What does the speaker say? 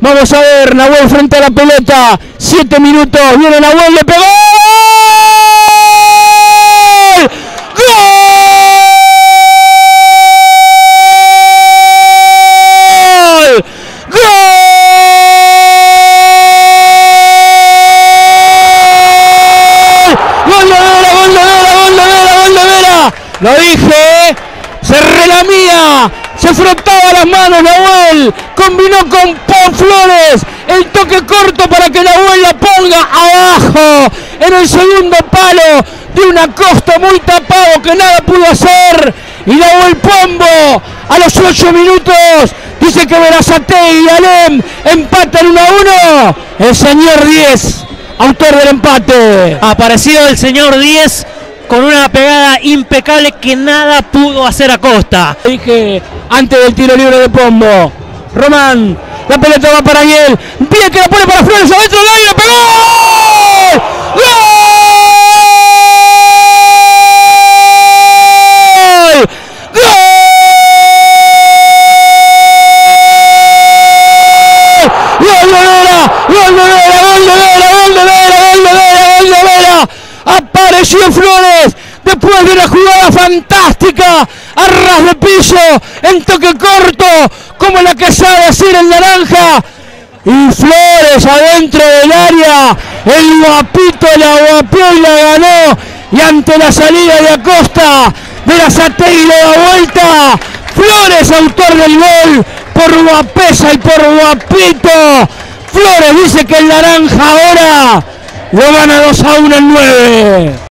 Vamos a ver, Nahuel frente a la pelota. 7 minutos, viene Nahuel, le pegó. Lo dije, se relamía, se frotaba las manos Nahuel, combinó con Ponflores, el toque corto para que Nahuel la ponga abajo, en el segundo palo de un Acosta muy tapado que nada pudo hacer, y Nahuel Pombo a los 8 minutos, dice que verá Sategui y Alem, empatan 1-1, el señor Díez, autor del empate. Apareció el señor Díez, con una pegada impecable que nada pudo hacer Acosta. Dije antes del tiro libre de Pombo. Román, la pelota va para Ariel. Díez que la pone para Flores, adentro del área, pegó. Flores, después de una jugada fantástica, a ras de piso, en toque corto, como la que sabe hacer el naranja, y Flores adentro del área, el guapito la guapió y la ganó, y ante la salida de Acosta, de la Sategui le da vuelta, Flores autor del gol, por guapesa y por guapito, Flores dice que el naranja ahora lo gana 2-1 en 9.